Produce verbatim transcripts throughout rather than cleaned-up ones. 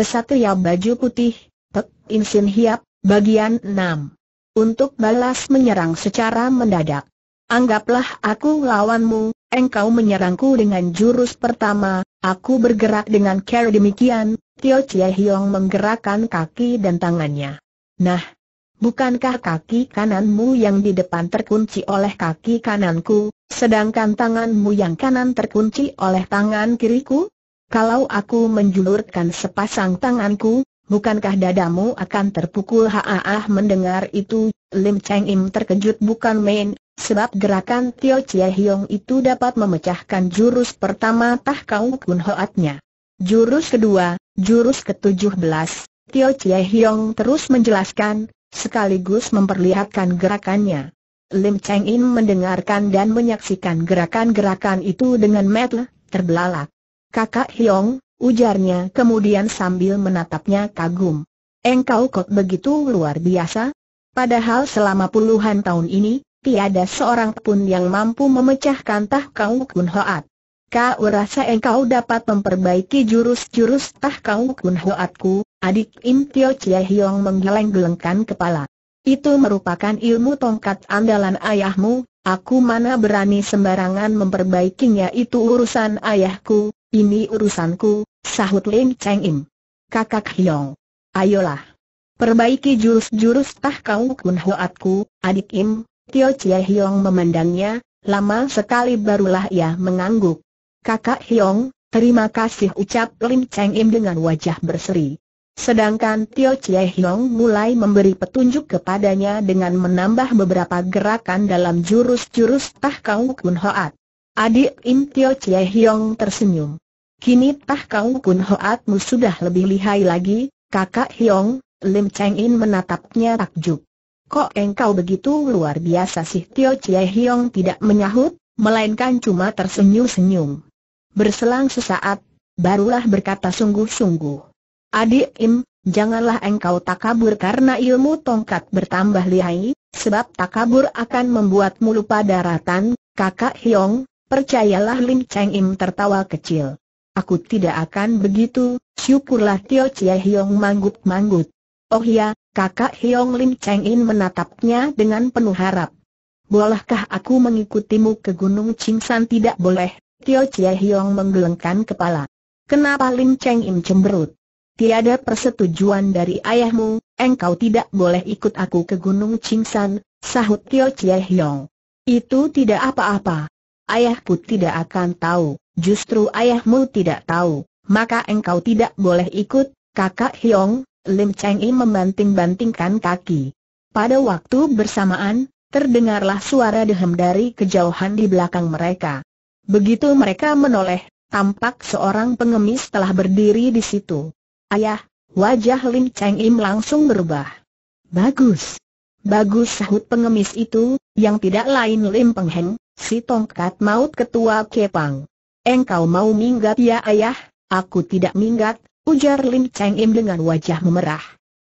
Kesatria baju putih, Pek In Sin Hiap, bagian enam. Untuk balas menyerang secara mendadak. Anggaplah aku lawanmu, engkau menyerangku dengan jurus pertama, aku bergerak dengan cara demikian. Tio Chie Hiong menggerakkan kaki dan tangannya. Nah, bukankah kaki kananmu yang di depan terkunci oleh kaki kananku, sedangkan tanganmu yang kanan terkunci oleh tangan kiriku? Kalau aku menjulurkan sepasang tanganku, bukankah dadamu akan terpukul? Haah, mendengar itu, Lim Cheng Im terkejut bukan main. Sebab gerakan Tio Chie Hiong itu dapat memecahkan jurus pertama Tah Kau Kun Hoatnya. Jurus kedua, jurus ketujuh belas, Tio Chie Hiong terus menjelaskan, sekaligus memperlihatkan gerakannya. Lim Cheng In mendengarkan dan menyaksikan gerakan-gerakan itu dengan mata terbelalak. Kakak Hiong, ujarnya kemudian sambil menatapnya kagum. Engkau kok begitu luar biasa? Padahal selama puluhan tahun ini, tiada seorang pun yang mampu memecahkan Tah Kau Kun Hoat. Kau rasa engkau dapat memperbaiki jurus-jurus Tah Kau Kun Hoatku? Adik Im Tio Chie Hiong menggeleng-gelengkan kepala. Itu merupakan ilmu tongkat andalan ayahmu. Aku mana berani sembarangan memperbaikinya, itu urusan ayahku. Ini urusanku, sahut Lim Cheng Im. Kakak Hiong, ayolah, perbaiki jurus-jurus Tah Kau Kun Hoatku, adik Im. Tio Chie Hiong memandangnya, lama sekali barulah ia mengangguk. Kakak Hiong, terima kasih, ucap Lim Cheng Im dengan wajah berseri. Sedangkan Tio Chie Hiong mulai memberi petunjuk kepadanya dengan menambah beberapa gerakan dalam jurus-jurus Tah Kau Kun Hoat. Adik Im Tio Chie Hiong tersenyum. Kini Tah Kau Kun Hoatmu sudah lebih lihai lagi, kakak Hiong. Lim Cheng In menatapnya takjub. Kok engkau begitu luar biasa sih? Tio Chie Hiong tidak menyahut, melainkan cuma tersenyum-senyum. Berselang sesaat, barulah berkata sungguh-sungguh. Adik Im, janganlah engkau takabur karena ilmu tongkat bertambah lihai, sebab takabur akan membuatmu lupa daratan. Kakak Hiong, percayalah. Lim Cheng Im tertawa kecil. Aku tidak akan begitu, syukurlah. Tio Chie Hiong manggut-manggut. Oh ya, kakak Hiong. Lim Cheng In menatapnya dengan penuh harap. Bolehkah aku mengikutimu ke Gunung Chingsan? Tidak boleh, Tio Chie Hiong menggelengkan kepala. Kenapa? Lim Cheng In cemberut. Tiada persetujuan dari ayahmu, engkau tidak boleh ikut aku ke Gunung Chingsan, sahut Tio Chie Hiong. Itu tidak apa-apa. Ayahku tidak akan tahu, justru ayahmu tidak tahu, maka engkau tidak boleh ikut, kakak Hiong. Lim Cheng Im membanting-bantingkan kaki. Pada waktu bersamaan, terdengarlah suara dehem dari kejauhan di belakang mereka. Begitu mereka menoleh, tampak seorang pengemis telah berdiri di situ. Ayah, wajah Lim Cheng Im langsung berubah. Bagus, bagus, sahut pengemis itu, yang tidak lain Lim Peng Heng, si tongkat maut ketua Kepang. Engkau mau minggat ya ayah? Aku tidak minggat, ujar Lim Cheng Im dengan wajah memerah.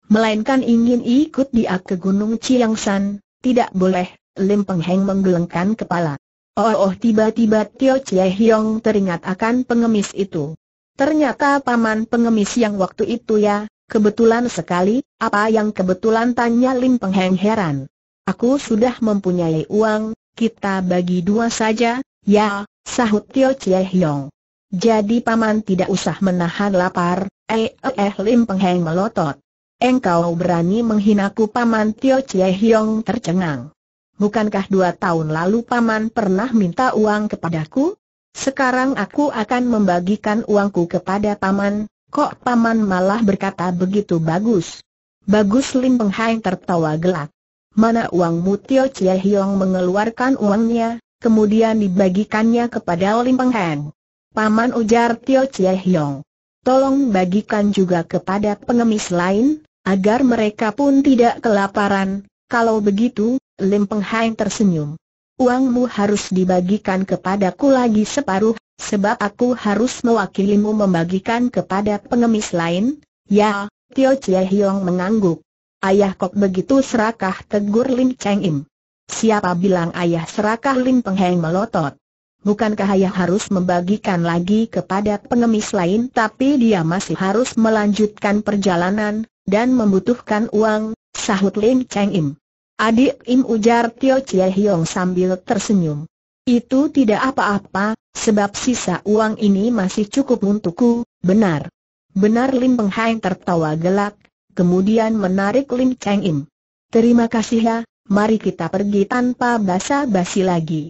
Melainkan ingin ikut dia ke Gunung Chingsan. Tidak boleh, Lim Peng Heng menggelengkan kepala. Oh oh, tiba-tiba Tio Chie Hiong teringat akan pengemis itu. Ternyata paman pengemis yang waktu itu ya, kebetulan sekali. Apa yang kebetulan? Tanya Lim Peng Heng heran. Aku sudah mempunyai uang, kita bagi dua saja, ya, sahut Tio Chie Hiong. Jadi paman tidak usah menahan lapar. Eh eh eh Lim Peng Heng melotot. Engkau berani menghinaku paman? Tio Chie Hiong tercengang. Bukankah dua tahun lalu paman pernah minta uang kepadaku? Sekarang aku akan membagikan uangku kepada paman. Kok paman malah berkata begitu? Bagus, bagus, Lim Peng Heng tertawa gelak. Mana uangmu? Tio Chie Hiong mengeluarkan uangnya, kemudian dibagikannya kepada Lim Peng Heng. Paman, ujar Tio Chie Hiong. Tolong bagikan juga kepada pengemis lain, agar mereka pun tidak kelaparan. Kalau begitu, Lim Peng Heng tersenyum. Uangmu harus dibagikan kepadaku lagi separuh, sebab aku harus mewakilimu membagikan kepada pengemis lain. Ya, Tio Chie Hiong mengangguk. Ayah kok begitu serakah? tegur Lim Cheng Im. Siapa bilang ayah serakah? Lim Peng Heng melotot. bukankah ia harus membagikan lagi kepada pengemis lain? Tapi dia masih harus melanjutkan perjalanan, dan membutuhkan uang, sahut Lim Cheng Im. Adik Im, ujar Tio Chie Hiong sambil tersenyum. Itu tidak apa-apa, sebab sisa uang ini masih cukup untukku, benar. Benar, Lim Peng Hang tertawa gelak, kemudian menarik Lim Cheng Im. Terima kasih ya, mari kita pergi tanpa basa-basi lagi.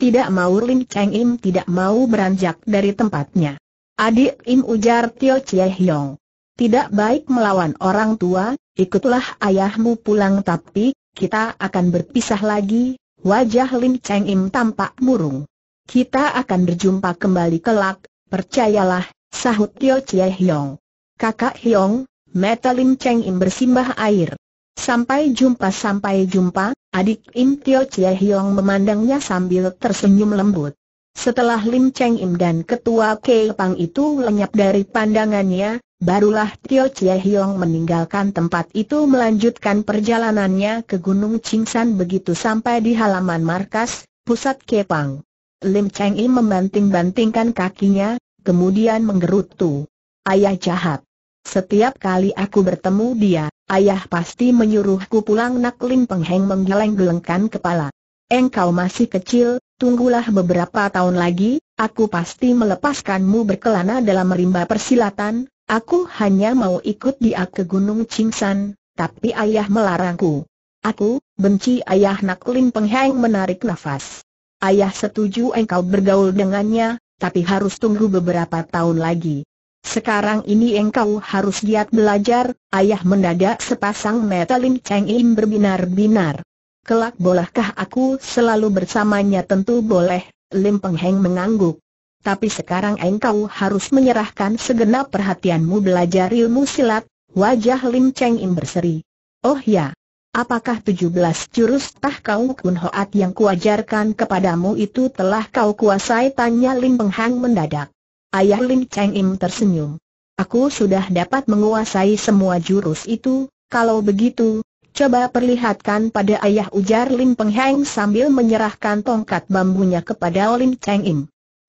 Tidak mau, Lim Cheng Im tidak mau beranjak dari tempatnya. Adik Im, ujar Tio Chie Hiong. Tidak baik melawan orang tua, ikutlah ayahmu pulang, tapi kita akan berpisah lagi. Wajah Lim Cheng Im tampak murung. Kita akan berjumpa kembali kelak, percayalah, sahut Tio Chie Hiong. Kakak Hiong, mata Lim Cheng Im bersimbah air. Sampai jumpa, sampai jumpa. Adik Im, Tio Chie Hiong memandangnya sambil tersenyum lembut. Setelah Lim Cheng Im dan ketua Kepang itu lenyap dari pandangannya, barulah Tio Chie Hiong meninggalkan tempat itu melanjutkan perjalanannya ke Gunung Chingsan. Begitu sampai di halaman markas, pusat Kepang, Lim Cheng Im membanting-bantingkan kakinya, kemudian menggerutu. Ayah jahat. Setiap kali aku bertemu dia, ayah pasti menyuruhku pulang. Nak, Lim Peng Heng menggeleng-gelengkan kepala. Engkau masih kecil, tunggulah beberapa tahun lagi, aku pasti melepaskanmu berkelana dalam rimba persilatan. Aku hanya mau ikut dia ke Gunung Chingsan, tapi ayah melarangku. Aku benci ayah. Nak, Lim Peng Heng menarik nafas. Ayah setuju engkau bergaul dengannya, tapi harus tunggu beberapa tahun lagi. Sekarang ini engkau harus giat belajar. Ayah, mendadak sepasang mata Lim Cheng Im berbinar-binar. Kelak bolehkah aku selalu bersamanya? Tentu boleh, Lim Peng Heng mengangguk. Tapi sekarang engkau harus menyerahkan segenap perhatianmu belajar ilmu silat. Wajah Lim Cheng Im berseri. Oh ya, apakah tujuh belas jurus Tah Kau Kun Hoat yang kuajarkan kepadamu itu telah kau kuasai? Tanya Lim Peng Heng mendadak. Ayah, Lim Cheng Im tersenyum. Aku sudah dapat menguasai semua jurus itu. Kalau begitu, coba perlihatkan pada ayah, ujar Lim Peng Heng sambil menyerahkan tongkat bambunya kepada Lim Cheng Im.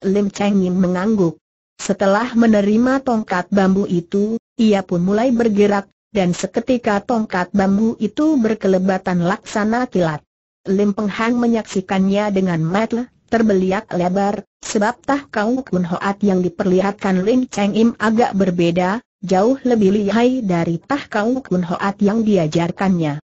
Lim Cheng Im mengangguk. Setelah menerima tongkat bambu itu, ia pun mulai bergerak, dan seketika tongkat bambu itu berkelebatan laksana kilat. Lim Peng Heng menyaksikannya dengan mata terbeliak lebar, sebab Tah Kau Kun Hoat yang diperlihatkan Lim Cheng Im agak berbeda, jauh lebih lihai dari Tah Kau Kun Hoat yang diajarkannya.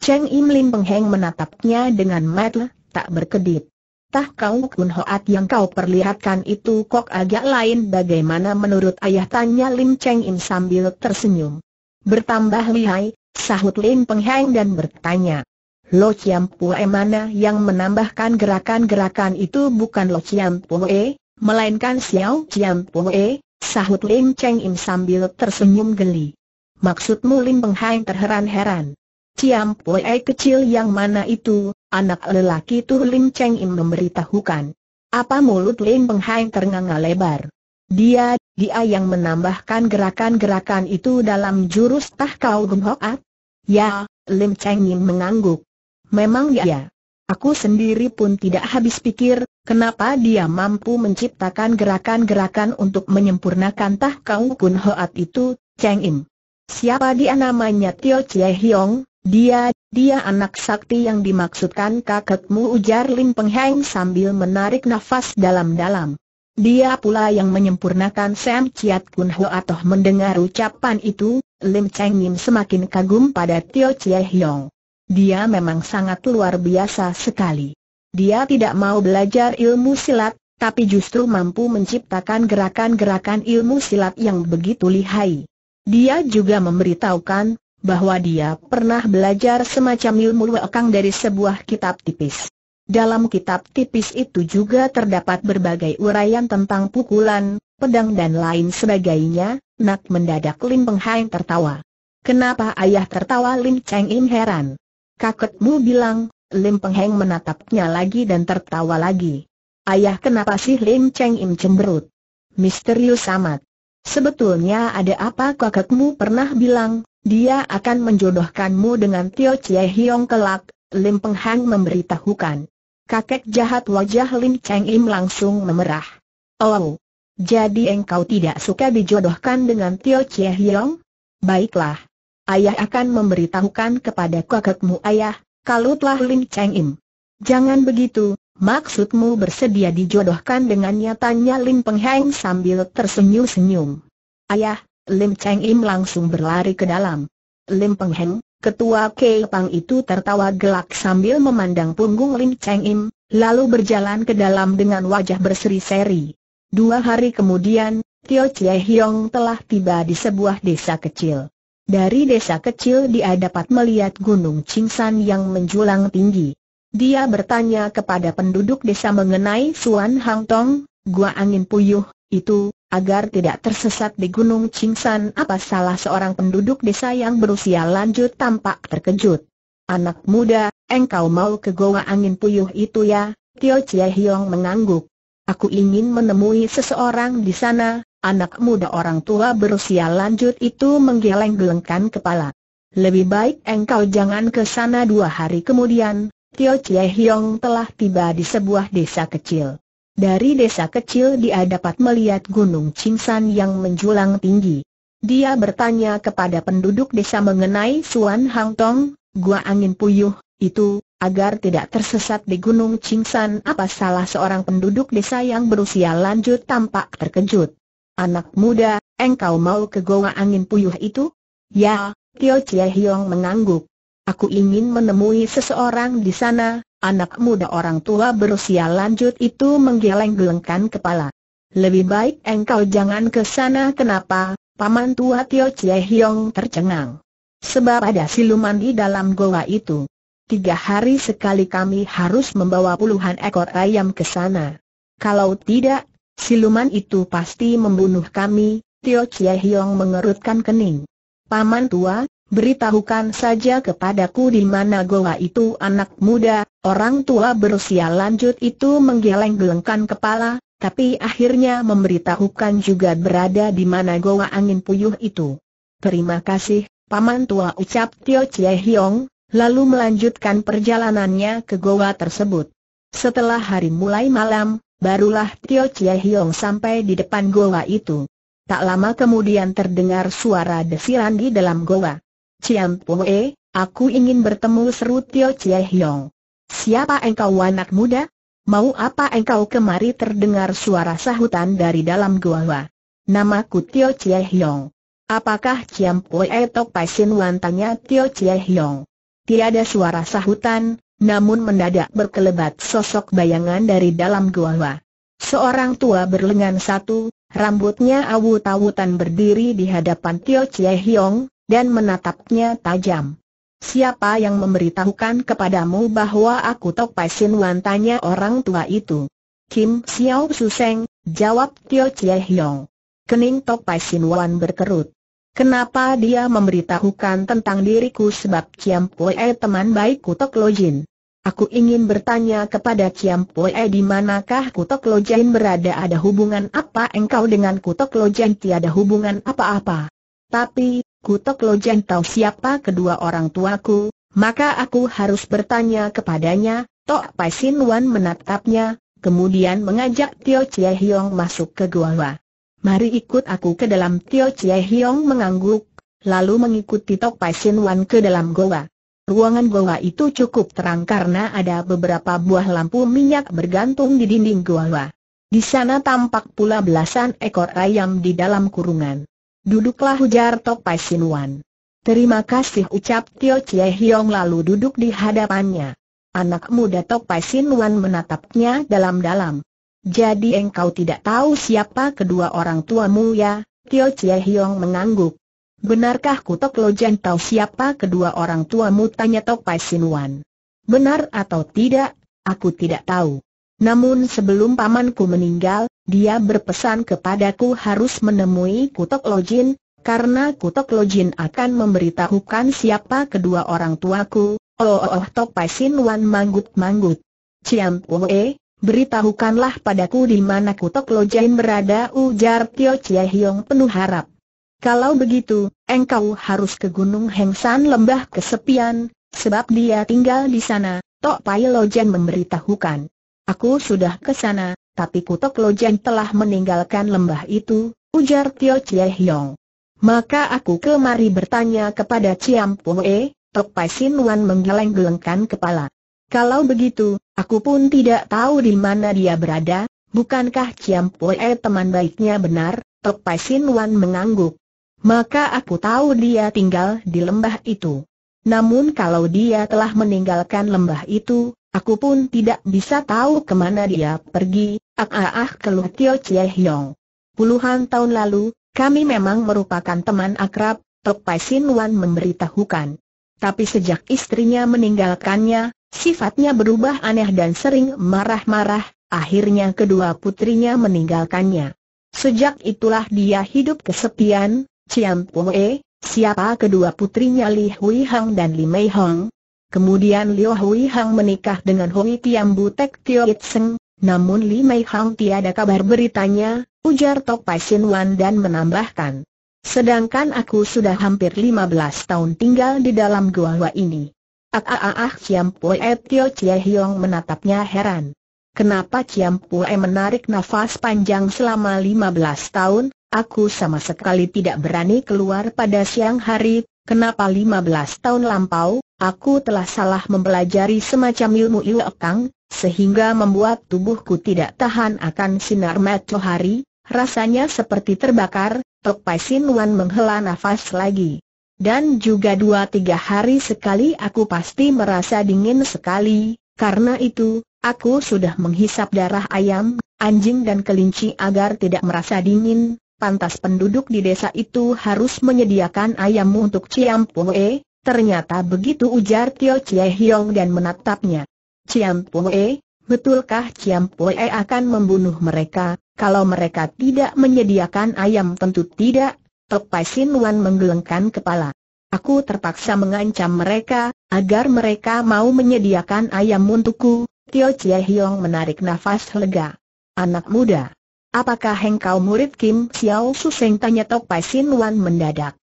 Cheng Im, Lim Peng Heng menatapnya dengan mata tak berkedip. Tah Kau Kun Hoat yang kau perlihatkan itu kok agak lain. Bagaimana menurut ayah? Tanya Lim Cheng Im sambil tersenyum. Bertambah lihai, sahut Lim Peng Heng dan bertanya. Lo Ciam Pue mana yang menambahkan gerakan-gerakan itu? Bukan Lo Ciam Pue, melainkan Xiao Ciam Pue, sahut Lim Cheng Im sambil tersenyum geli. Maksudmu? Lim Peng Heng terheran-heran. Ciam Pue kecil yang mana itu? Anak lelaki itu, Lim Cheng Im memberitahukan. Apa? Mulut Lim Peng Heng ternganga lebar. Dia, dia yang menambahkan gerakan-gerakan itu dalam jurus Tah Kau Kun Hoat? Ya, Lim Cheng Im mengangguk. Memang dia. Aku sendiri pun tidak habis pikir, kenapa dia mampu menciptakan gerakan-gerakan untuk menyempurnakan Tah Kau Kun Hoat itu. Cheng Im, siapa dia? Namanya Tio Chie Hiong. Dia, dia anak sakti yang dimaksudkan kakekmu, ujar Lim Peng Heng sambil menarik nafas dalam-dalam. Dia pula yang menyempurnakan Sam Ciat Kun Hoat. Toh mendengar ucapan itu, Lim Cheng Im semakin kagum pada Tio Chie Hiong. Dia memang sangat luar biasa sekali. Dia tidak mau belajar ilmu silat, tapi justru mampu menciptakan gerakan-gerakan ilmu silat yang begitu lihai. Dia juga memberitahukan bahwa dia pernah belajar semacam ilmu wekang dari sebuah kitab tipis. Dalam kitab tipis itu juga terdapat berbagai uraian tentang pukulan, pedang dan lain sebagainya. Nak, mendadak Lim Peng Heng tertawa. Kenapa ayah tertawa? Lim Cheng Im heran. Kakekmu bilang. Lim Peng Heng menatapnya lagi dan tertawa lagi. Ayah, kenapa sih? Lim Cheng Im cemberut. Misterius amat. Sebetulnya ada apa? Kakekmu pernah bilang dia akan menjodohkanmu dengan Tio Chie Hiong kelak, Lim Peng Heng memberitahukan. Kakek jahat wajah Lim Cheng Im langsung memerah. Oh, jadi engkau tidak suka dijodohkan dengan Tio Chie Hiong? Baiklah, ayah akan memberitahukan kepada kakekmu ayah, kalutlah Lim Cheng Im. Jangan begitu, maksudmu bersedia dijodohkan dengannya? Tanya Lim Peng Heng sambil tersenyum-senyum. Ayah, Lim Cheng Im langsung berlari ke dalam. Lim Peng Heng, ketua Kepang itu tertawa gelak sambil memandang punggung Lim Cheng Im, lalu berjalan ke dalam dengan wajah berseri-seri. Dua hari kemudian, Tio Chie Hiong telah tiba di sebuah desa kecil. Dari desa kecil dia dapat melihat Gunung Qingshan yang menjulang tinggi. Dia bertanya kepada penduduk desa mengenai Suan Hang Tong, Gua Angin Puyuh, itu, agar tidak tersesat di Gunung Qingshan. Apa salah seorang penduduk desa yang berusia lanjut tampak terkejut. Anak muda, engkau mau ke Goa Angin Puyuh itu ya? Tio Chie Hiong mengangguk. Aku ingin menemui seseorang di sana. Anak muda orang tua berusia lanjut itu menggeleng-gelengkan kepala. Lebih baik engkau jangan ke sana. Dua hari kemudian, Tio Chie Hiong telah tiba di sebuah desa kecil. Dari desa kecil dia dapat melihat Gunung Qingshan yang menjulang tinggi. Dia bertanya kepada penduduk desa mengenai Suan Hang Tong, Gua Angin Puyuh, itu, agar tidak tersesat di Gunung Qingshan. Apa salah seorang penduduk desa yang berusia lanjut tampak terkejut. Anak muda, engkau mau ke Goa Angin Puyuh itu? Ya, Tio Chie Hiong mengangguk. Aku ingin menemui seseorang di sana. Anak muda orang tua berusia lanjut itu menggeleng-gelengkan kepala. Lebih baik engkau jangan ke sana. Kenapa? Paman tua Tio Chie Hiong tercengang. Sebab ada siluman di dalam goa itu. Tiga hari sekali kami harus membawa puluhan ekor ayam ke sana. Kalau tidak, siluman itu pasti membunuh kami. Tio Chie Hiong mengerutkan kening. Paman tua, beritahukan saja kepadaku di mana goa itu. Anak muda, orang tua berusia lanjut itu menggeleng-gelengkan kepala, tapi akhirnya memberitahukan juga berada di mana Goa Angin Puyuh itu. Terima kasih, paman tua, ucap Tio Chie Hiong, lalu melanjutkan perjalanannya ke goa tersebut. Setelah hari mulai malam, barulah Tio Chie Hiong sampai di depan goa itu. Tak lama kemudian terdengar suara desiran di dalam goa. Ciam Poe, aku ingin bertemu, seru Tio Chie Hiong. Siapa engkau anak muda? Mau apa engkau kemari? Terdengar suara sahutan dari dalam goa. Namaku Tio Chie Hiong. Apakah Ciam Poe Tok Pai Sin Wan? Tanya Tio Chie Hiong. Tiada suara sahutan, namun mendadak berkelebat sosok bayangan dari dalam goa. Seorang tua berlengan satu, rambutnya awut-awutan berdiri di hadapan Tio Chie Hiong dan menatapnya tajam. Siapa yang memberitahukan kepadamu bahwa aku Tok Pai Sin Wan? Tanya orang tua itu. Kim Xiao Suseng, jawab Tio Chie Hiong. Kening Tok Pai Sin Wan berkerut. Kenapa dia memberitahukan tentang diriku? Sebab Ciam Poe teman baikku Tok Lojin. Aku ingin bertanya kepada Ciam Poe di manakah Kutok Lojin berada. Ada hubungan apa engkau dengan Kutok Lojin? Tiada hubungan apa-apa. Tapi Kutok Lojin tahu siapa kedua orang tuaku, maka aku harus bertanya kepadanya. Tok Pai Sin Wan menatapnya, kemudian mengajak Tio Chie Hiong masuk ke goa. Mari ikut aku ke dalam. Tio Chie Hiong mengangguk, lalu mengikuti Tok Pai Sin Wan ke dalam goa. Ruangan goa itu cukup terang karena ada beberapa buah lampu minyak bergantung di dinding goa. Di sana tampak pula belasan ekor ayam di dalam kurungan. Duduklah, ujar Tok Pai Sin Wan. Terima kasih, ucap Tio Chie Hiong lalu duduk di hadapannya. Anak muda Tok Pai Sin Wan menatapnya dalam-dalam. Jadi engkau tidak tahu siapa kedua orang tuamu ya? Tio Chie Hiong mengangguk. Benarkah Kutok Lojin tahu siapa kedua orang tuamu? Tanya Tok Pai Sin Wan. Benar atau tidak, aku tidak tahu. Namun sebelum pamanku meninggal, dia berpesan kepadaku harus menemui Kutok Lojin, karena Kutok Lojin akan memberitahukan siapa kedua orang tuaku. Oh, oh, oh, Tok Pai Sin Wan manggut-manggut. Ciam Poe, beritahukanlah padaku di mana Kutok Lojin berada, ujar Tio Chie Hiong penuh harap. Kalau begitu, engkau harus ke Gunung Hengshan, lembah kesepian, sebab dia tinggal di sana. Tok Pai Lojan memberitahukan. Aku sudah ke sana, tapi Kutok Lojan telah meninggalkan lembah itu, ujar Tio Chie Hiong. Maka aku kemari bertanya kepada Ciam Poe. Tok Pai Sin Wan menggeleng-gelengkan kepala. Kalau begitu, aku pun tidak tahu di mana dia berada. Bukankah Ciam Poe teman baiknya benar? Tok Pai Sin Wan mengangguk. Maka aku tahu dia tinggal di lembah itu. Namun kalau dia telah meninggalkan lembah itu, aku pun tidak bisa tahu kemana dia pergi. Ah ah ah, keluh Tio Chie Hiong. Puluhan tahun lalu, kami memang merupakan teman akrab, Tok Pai Sin Wan memberitahukan. Tapi sejak istrinya meninggalkannya, sifatnya berubah aneh dan sering marah-marah. Akhirnya kedua putrinya meninggalkannya. Sejak itulah dia hidup kesepian. Ciam Poe, siapa kedua putrinya Li Hui Hang dan Li Mei Hong. Kemudian Li Hui Hang menikah dengan Hui Tiam Butek Tio It Seng. Namun Li Mei Hang tiada kabar beritanya, ujar Tok Pai Sin Wan dan menambahkan. Sedangkan aku sudah hampir lima belas tahun tinggal di dalam gua ini. Ah ah ah, Ciam Poe Tio Chie Hiong menatapnya heran. Kenapa Ciam Poe menarik nafas panjang selama lima belas tahun? Aku sama sekali tidak berani keluar pada siang hari. Kenapa lima belas tahun lampau, aku telah salah mempelajari semacam ilmu ilokang, sehingga membuat tubuhku tidak tahan akan sinar matahari. Rasanya seperti terbakar. Tok Pai Sin Wan menghela nafas lagi. Dan juga dua tiga hari sekali aku pasti merasa dingin sekali. Karena itu, aku sudah menghisap darah ayam, anjing dan kelinci agar tidak merasa dingin. Pantas penduduk di desa itu harus menyediakan ayammu untuk Ciam Poe. Ternyata begitu, ujar Tio Chie Hiong dan menatapnya. Ciam Poe, betulkah Ciam Poe akan membunuh mereka? Kalau mereka tidak menyediakan ayam, tentu tidak. Tok Pai Sin Wan menggelengkan kepala. Aku terpaksa mengancam mereka agar mereka mau menyediakan ayam untukku. Tio Chie Hiong menarik nafas lega. Anak muda. Apakah engkau murid Kim Xiao Suseng? Tanya Tok Pai Sin Wan mendadak.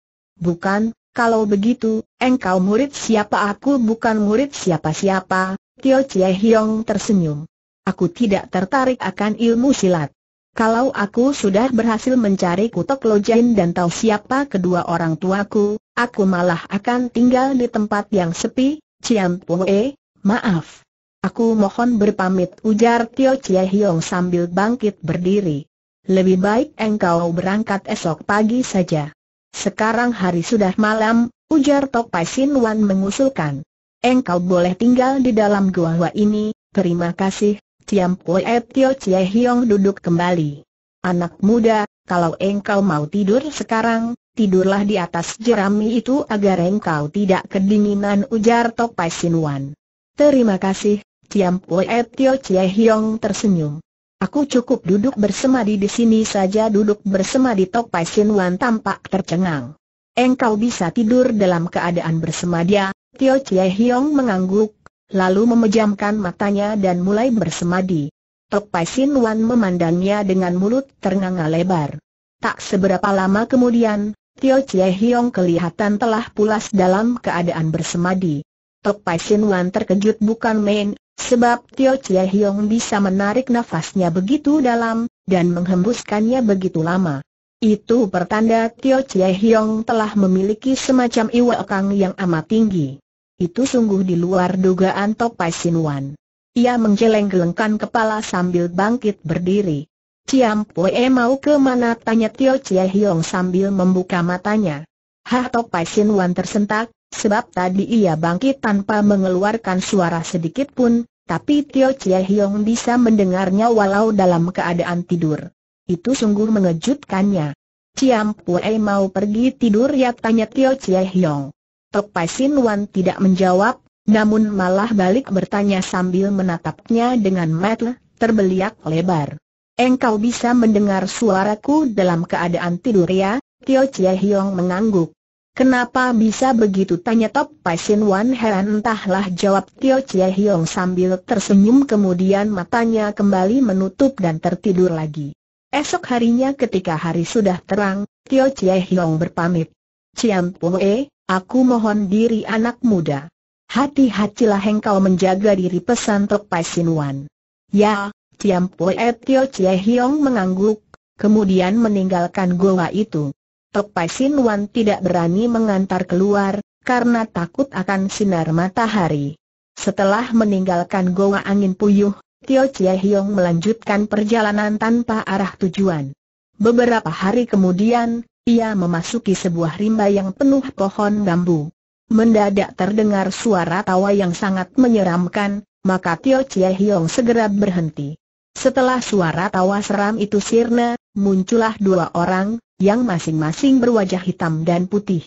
Bukan, kalau begitu, engkau murid siapa? Aku bukan murid siapa-siapa, Tio Chie Hiong tersenyum. Aku tidak tertarik akan ilmu silat. Kalau aku sudah berhasil mencari Kutok Lojan dan tahu siapa kedua orang tuaku, aku malah akan tinggal di tempat yang sepi. Ciam Poe, maaf. Aku mohon berpamit, ujar Tio Chie Hiong sambil bangkit berdiri. Lebih baik engkau berangkat esok pagi saja. Sekarang hari sudah malam, ujar Tok Pai Sin Wan mengusulkan. Engkau boleh tinggal di dalam gua ini. Terima kasih, Ciam Poe. Tio Chie Hiong duduk kembali. Anak muda, kalau engkau mau tidur sekarang, tidurlah di atas jerami itu agar engkau tidak kedinginan, ujar Tok Pai Sin Wan. Terima kasih, Ciam Poe. Tio Chie Hiong tersenyum. Aku cukup duduk bersemadi di sini saja. Duduk bersemadi? Tok Pai Sin Wan tampak tercengang. Engkau bisa tidur dalam keadaan bersemadi? Tio Chie Hiong mengangguk, lalu memejamkan matanya dan mulai bersemadi. Tok Pai Sin Wan memandangnya dengan mulut ternganga lebar. Tak seberapa lama kemudian, Tio Chie Hiong kelihatan telah pulas dalam keadaan bersemadi. Tok Pai Sin Wan terkejut bukan main, sebab Tio Chie Hiong bisa menarik nafasnya begitu dalam, dan menghembuskannya begitu lama. Itu pertanda Tio Chie Hiong telah memiliki semacam ilmu yang amat tinggi. Itu sungguh di luar dugaan Tok Pai Sin Wan. Ia menggeleng-gelengkan kepala sambil bangkit berdiri. Ciam Poe mau ke mana? Tanya Tio Chie Hiong sambil membuka matanya. Hah, Tok Pai Sin Wan tersentak. Sebab tadi ia bangkit tanpa mengeluarkan suara sedikit pun, tapi Tio Chie Hiong bisa mendengarnya walau dalam keadaan tidur. Itu sungguh mengejutkannya. Ciam Poe mau pergi tidur ya? Tanya Tio Chie Hiong. Tok Pai Sin Wan tidak menjawab, namun malah balik bertanya sambil menatapnya dengan mata terbeliak lebar. Engkau bisa mendengar suaraku dalam keadaan tidur ya? Tio Chie Hiong mengangguk. Kenapa bisa begitu? Tanya Tok Pai Sin Wan heran. Entahlah, jawab Tio Chie Hiong sambil tersenyum, kemudian matanya kembali menutup dan tertidur lagi. Esok harinya ketika hari sudah terang, Tio Chie Hiong berpamit. Ciam Poe, aku mohon diri anak muda. Hati-hatilah engkau menjaga diri, pesan Tok Pai Sin Wan. Ya, Ciam Pue Tio Cie Hiong mengangguk, kemudian meninggalkan goa itu. Tok Pai Sin Wan tidak berani mengantar keluar, karena takut akan sinar matahari. Setelah meninggalkan goa angin puyuh, Tio Cie Hiong melanjutkan perjalanan tanpa arah tujuan. Beberapa hari kemudian, ia memasuki sebuah rimba yang penuh pohon bambu. Mendadak terdengar suara tawa yang sangat menyeramkan, maka Tio Cie Hiong segera berhenti. Setelah suara tawa seram itu sirna, muncullah dua orang, yang masing-masing berwajah hitam dan putih.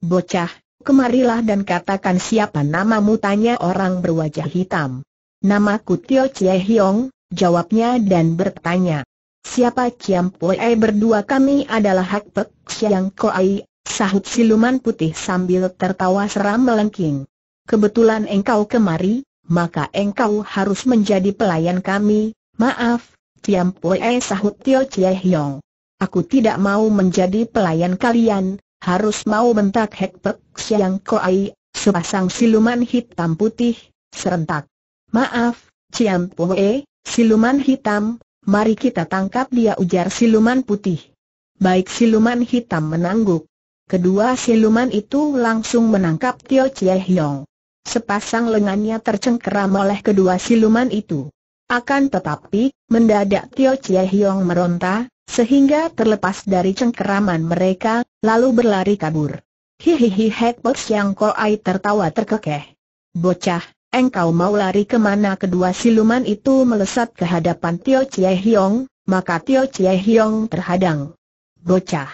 "Bocah, kemarilah dan katakan siapa namamu," tanya orang berwajah hitam. "Namaku Tio Cie Hiong," jawabnya dan bertanya, "Siapa Ciam Pue?" "Berdua kami adalah Hak Pek Siang Koai," sahut siluman putih sambil tertawa seram melengking. "Kebetulan engkau kemari, maka engkau harus menjadi pelayan kami." "Maaf, Ciam Pue," sahut Tio Cie Hiong. "Aku tidak mau menjadi pelayan kalian." "Harus mau," bentak Hak Pek Siang Koai, sepasang siluman hitam putih, serentak. "Maaf, Ciam Pue, siluman hitam, mari kita tangkap dia," ujar siluman putih. Baik, siluman hitam menangguk. Kedua siluman itu langsung menangkap Tio Cie Hiong. Sepasang lengannya tercengkeram oleh kedua siluman itu. Akan tetapi, mendadak Tio Cie Hiong meronta, sehingga terlepas dari cengkeraman mereka, lalu berlari kabur. "Hihihi," Hek Pek Siang Koai tertawa terkekeh. "Bocah, engkau mau lari kemana?" Kedua siluman itu melesat ke hadapan Tio Cie Hiong, maka Tio Cie Hiong terhadang. "Bocah,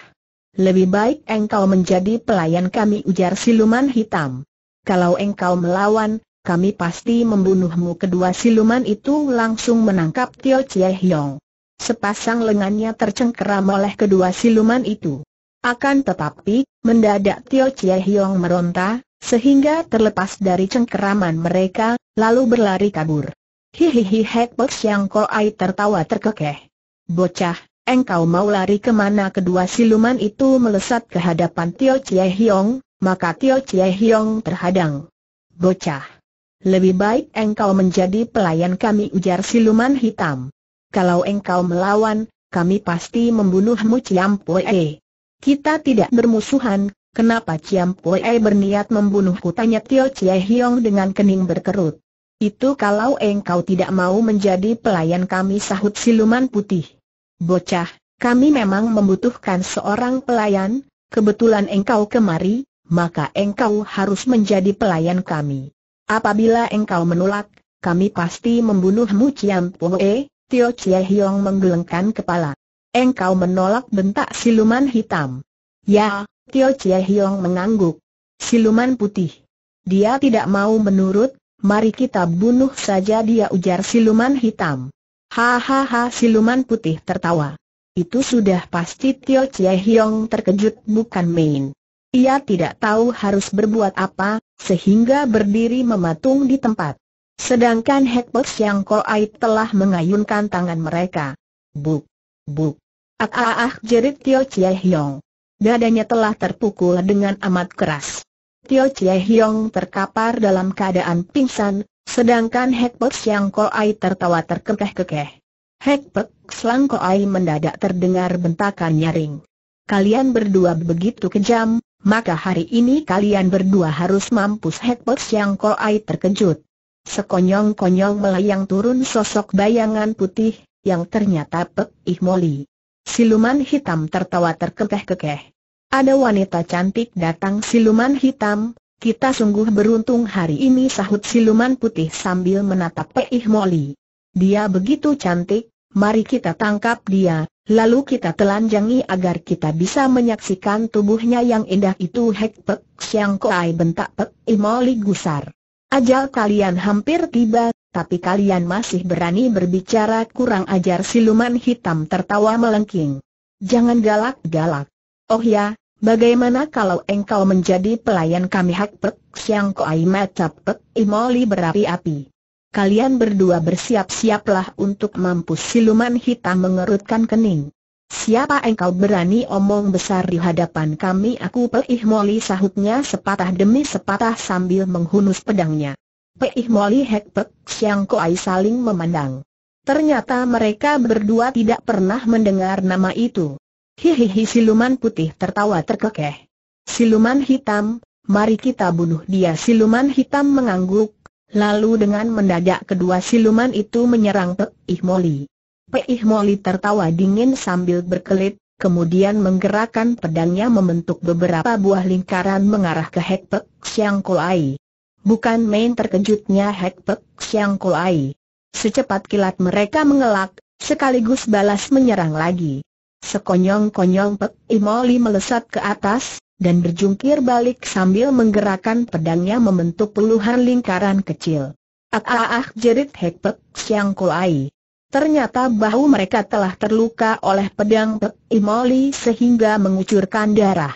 lebih baik engkau menjadi pelayan kami," ujar siluman hitam. "Kalau engkau melawan, kami pasti membunuhmu." Kedua siluman itu langsung menangkap Tio Cie Hiong. Sepasang lengannya tercengkeram oleh kedua siluman itu. Akan tetapi, mendadak Tio Cie Hiong meronta, sehingga terlepas dari cengkeraman mereka, lalu berlari kabur. "Hihihi," Hek Pek Siang Koai tertawa terkekeh. "Bocah, engkau mau lari kemana?" Kedua siluman itu melesat ke hadapan Tio Cie Hiong, maka Tio Cie Hiong terhadang. "Bocah, lebih baik engkau menjadi pelayan kami," ujar siluman hitam. "Kalau engkau melawan, kami pasti membunuhmu." "Ciam Pue, kita tidak bermusuhan, kenapa Ciam Pue berniat membunuhku?" tanya Tio Cie Hiong dengan kening berkerut. "Itu kalau engkau tidak mau menjadi pelayan kami," sahut siluman putih. "Bocah, kami memang membutuhkan seorang pelayan, kebetulan engkau kemari, maka engkau harus menjadi pelayan kami. Apabila engkau menolak, kami pasti membunuhmu." "Ciam Pue," Tio Cie Hiong menggelengkan kepala. "Engkau menolak?" bentak siluman hitam. "Ya," Tio Cie Hiong mengangguk. "Siluman putih, dia tidak mau menurut, mari kita bunuh saja dia," ujar siluman hitam. "Hahaha," siluman putih tertawa. Itu sudah pasti. Tio Cie Hiong terkejut bukan main. Ia tidak tahu harus berbuat apa, sehingga berdiri mematung di tempat. Sedangkan Hek Pek Siang Koai telah mengayunkan tangan mereka. "Buk, buk, ah ah ah," jerit Tio Cie Hiong. Dadanya telah terpukul dengan amat keras. Tio Cie Hiong terkapar dalam keadaan pingsan, sedangkan Hek Pek Siang Koai tertawa terkekeh-kekeh. Hek Pek Siang Koai mendadak terdengar bentakan nyaring. "Kalian berdua begitu kejam, maka hari ini kalian berdua harus mampus." Hek Pek Siang Koai terkejut. Sekonyong-konyong melayang turun sosok bayangan putih, yang ternyata Pek Ih Moli. Siluman hitam tertawa terkekeh-kekeh. "Ada wanita cantik datang." "Siluman hitam, kita sungguh beruntung hari ini," sahut siluman putih sambil menatap Pek Ih Moli. "Dia begitu cantik, mari kita tangkap dia, lalu kita telanjangi agar kita bisa menyaksikan tubuhnya yang indah itu." "Hek Pek Siang Koai," bentak Pek Ih Moli gusar. "Ajal kalian hampir tiba, tapi kalian masih berani berbicara kurang ajar." Siluman hitam tertawa melengking. "Jangan galak-galak. Oh ya, bagaimana kalau engkau menjadi pelayan kami?" Hak Pek Siang Koai mata Pek Ih Moli berapi-api. "Kalian berdua bersiap-siaplah untuk mampus." Siluman hitam mengerutkan kening. Siapa engkau berani omong besar di hadapan kami? Aku Peih Moli, sahutnya sepatah demi sepatah sambil menghunus pedangnya. Peih Moli Hek Pek Siang Koai saling memandang. Ternyata mereka berdua tidak pernah mendengar nama itu. Hihihi, siluman putih tertawa terkekeh. Siluman hitam, mari kita bunuh dia. Siluman hitam mengangguk, lalu dengan mendadak kedua siluman itu menyerang Peih Moli. Peih Moli tertawa dingin sambil berkelit, kemudian menggerakkan pedangnya membentuk beberapa buah lingkaran mengarah ke Hek Pek Siang Koai. Bukan main terkejutnya Hek Pek Siang Koai. Secepat kilat mereka mengelak, sekaligus balas menyerang lagi. Sekonyong-konyong Peih Moli melesat ke atas dan berjungkir balik sambil menggerakkan pedangnya membentuk puluhan lingkaran kecil. "Ah ah ah," jerit Hek Pek Siang Koai. Ternyata bahu mereka telah terluka oleh pedang Peih Moli sehingga mengucurkan darah.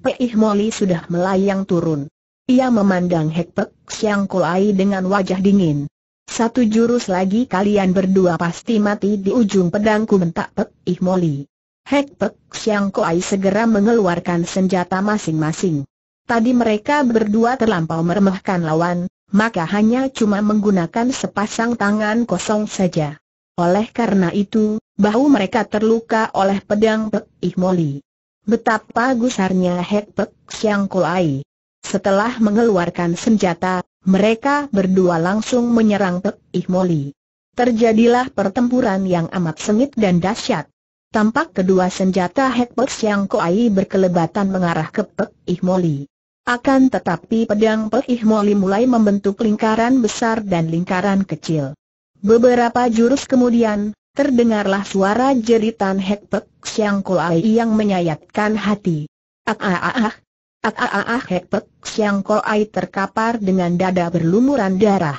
Peih Moli sudah melayang turun. Ia memandang Hek Pek Siang Koai dengan wajah dingin. "Satu jurus lagi kalian berdua pasti mati di ujung pedangku," bentak Peih Moli. Hek Pek Siang Koai segera mengeluarkan senjata masing-masing. Tadi mereka berdua terlampau meremehkan lawan, maka hanya cuma menggunakan sepasang tangan kosong saja. Oleh karena itu, bahu mereka terluka oleh pedang Peih Moli. Betapa gusarnya Hek Pek Siang Koai. Setelah mengeluarkan senjata, mereka berdua langsung menyerang Peih Moli. Terjadilah pertempuran yang amat sengit dan dahsyat. Tampak kedua senjata Hek Pek Siang Koai berkelebatan mengarah ke Peih Moli. Akan tetapi pedang Peih Moli mulai membentuk lingkaran besar dan lingkaran kecil. Beberapa jurus kemudian, terdengarlah suara jeritan Hek Pek Siang Koai yang menyayatkan hati. "Ah ah ah ah, ah ah ah." Hek Pek Siang Koai terkapar dengan dada berlumuran darah.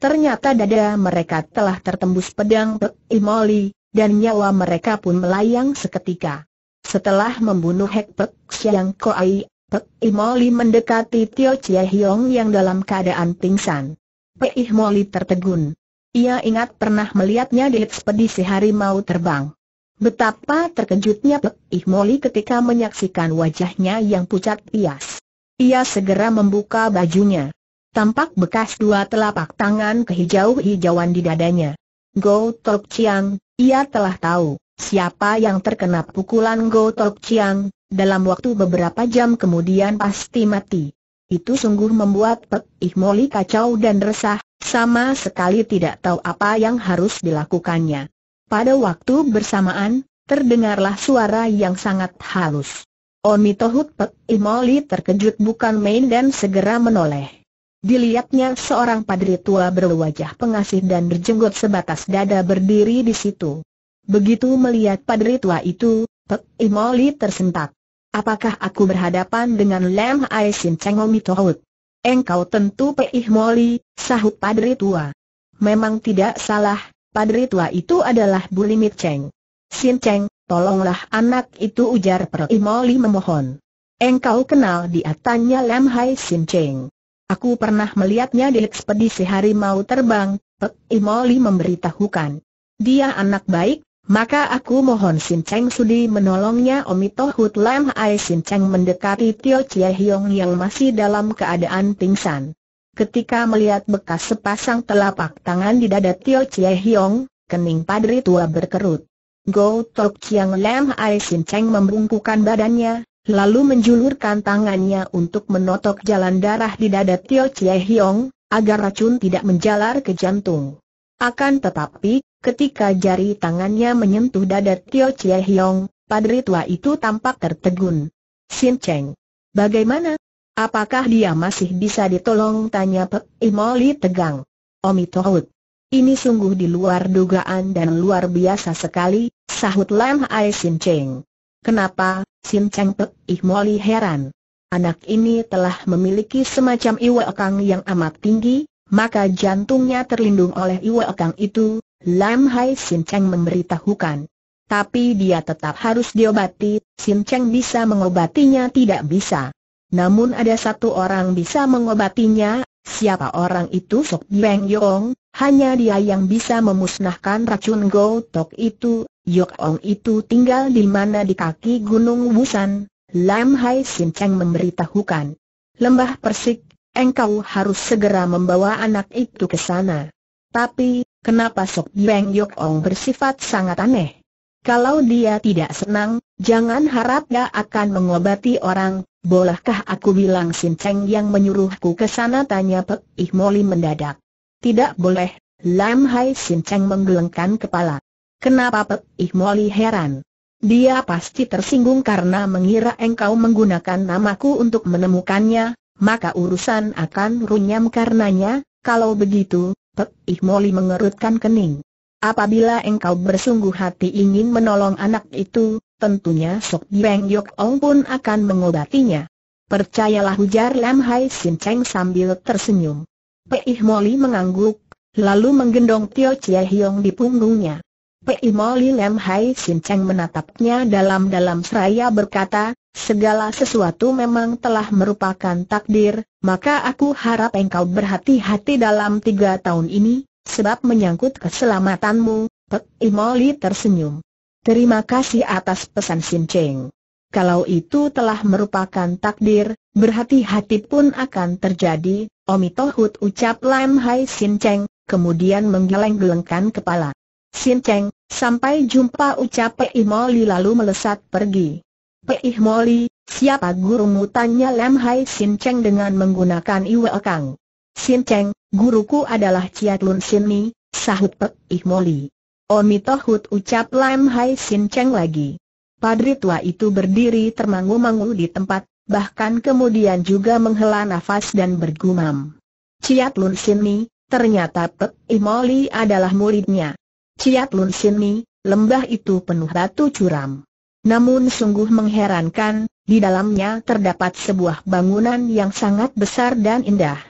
Ternyata dada mereka telah tertembus pedang Peih Moli, dan nyawa mereka pun melayang seketika. Setelah membunuh Hek Pek Siang Koai, Peih Moli mendekati Tio Chie Hiong yang dalam keadaan pingsan. Peih Moli tertegun. Ia ingat pernah melihatnya di ekspedisi harimau terbang. Betapa terkejutnya Peih Moli ketika menyaksikan wajahnya yang pucat pias. Ia segera membuka bajunya. Tampak bekas dua telapak tangan kehijau-hijauan di dadanya. "Go Tok Chiang." Ia telah tahu siapa yang terkena pukulan Go Tok Chiang. Dalam waktu beberapa jam kemudian pasti mati. Itu sungguh membuat Peih Moli kacau dan resah. Sama sekali tidak tahu apa yang harus dilakukannya. Pada waktu bersamaan, terdengarlah suara yang sangat halus. "Oni Tohut!" Peih Moli terkejut bukan main dan segera menoleh. Dilihatnya seorang padri tua berwajah pengasih dan berjenggot sebatas dada berdiri di situ. Begitu melihat padri tua itu, Peih Moli tersentak. "Apakah aku berhadapan dengan Lam Ai Sin Cheng?" "Oni Tohut, engkau tentu Peih Moli," sahut padri tua. "Memang tidak salah, padri tua itu adalah Bulimit Cheng." "Sin Cheng, tolonglah anak itu," ujar Peih Moli memohon. "Engkau kenal dia?" tanya Lam Hai Sin Cheng. "Aku pernah melihatnya di ekspedisi harimau terbang," Peih Moli memberitahukan. "Dia anak baik, maka aku mohon Sin Cheng sudi menolongnya." "Oni Tohut." Lam Ai Sin Cheng mendekati Tio Chie Hiong yang masih dalam keadaan pingsan. Ketika melihat bekas sepasang telapak tangan di dada Tio Chie Hiong, kening padri tua berkerut. "Go Tok Chiang." Lam Ai Sin Cheng membungkukkan badannya, lalu menjulurkan tangannya untuk menotok jalan darah di dada Tio Chie Hiong, agar racun tidak menjalar ke jantung. Akan tetapi, ketika jari tangannya menyentuh dada Tio Chie Hiong, padri tua itu tampak tertegun. "Sin Cheng, bagaimana? Apakah dia masih bisa ditolong?" tanya Peih Moli tegang. "Oni Tohut, ini sungguh di luar dugaan dan luar biasa sekali," sahut Lam Ai Sin Cheng. "Kenapa, Sin Cheng?" Peih Moli heran. Anak ini telah memiliki semacam iwa ekang yang amat tinggi, maka jantungnya terlindung oleh iwa ekang itu. Lam Hai Sin Cheng memberitahukan. "Tapi dia tetap harus diobati." "Sin Cheng bisa mengobatinya?" "Tidak bisa. Namun ada satu orang bisa mengobatinya." "Siapa orang itu?" "Sok Beng Yong, hanya dia yang bisa memusnahkan racun Go Tok itu." Yok Ong itu tinggal di mana? Di kaki Gunung Wusan, Lam Hai Sin Cheng memberitahukan. Lembah Persik, engkau harus segera membawa anak itu ke sana. Tapi, kenapa Sok Beng Yok Ong bersifat sangat aneh? Kalau dia tidak senang, jangan harap dia akan mengobati orang. Bolehkah aku bilang Sin Cheng yang menyuruhku ke sana? Tanya Pek Ih Moli mendadak. Tidak boleh, Lam Hai Sin Cheng menggelengkan kepala. Kenapa? Pek Ih Moli heran. Dia pasti tersinggung karena mengira engkau menggunakan namaku untuk menemukannya, maka urusan akan runyam karenanya. Kalau begitu, Pek Ih Moli mengerutkan kening. Apabila engkau bersungguh hati ingin menolong anak itu, tentunya Sok Beng Yok Ong pun akan mengobatinya. Percayalah, ujar Lam Hai Sin Cheng sambil tersenyum. Pek Ih Moli mengangguk, lalu menggendong Tio Chie Hiong di punggungnya. Pek Ih Moli Lam Hai Sin Cheng menatapnya dalam-dalam seraya berkata, segala sesuatu memang telah merupakan takdir, maka aku harap engkau berhati-hati dalam tiga tahun ini, sebab menyangkut keselamatanmu. Pek Ih Moli tersenyum. Terima kasih atas pesan Sin Cheng. Kalau itu telah merupakan takdir, berhati-hati pun akan terjadi. Omitohut, ucap Lam Hai Sin Cheng, kemudian menggeleng-gelengkan kepala. Sin Cheng, sampai jumpa, ucap Pek Ih Moli lalu melesat pergi. Pek Ih Moli, siapa gurumu? Tanya Lam Hai Sin Cheng dengan menggunakan iwel kang. Sin Cheng, guruku adalah Chia Lun Sini, sahut Pek Ih Moli. Omitohut, ucap Lam Hai Sin Cheng lagi. Padri tua itu berdiri termangu-mangu di tempat, bahkan kemudian juga menghela nafas dan bergumam. Chia Lun Sini, ternyata Pek Ih Moli adalah muridnya. Chia Lun Sini, lembah itu penuh batu curam. Namun sungguh mengherankan, di dalamnya terdapat sebuah bangunan yang sangat besar dan indah.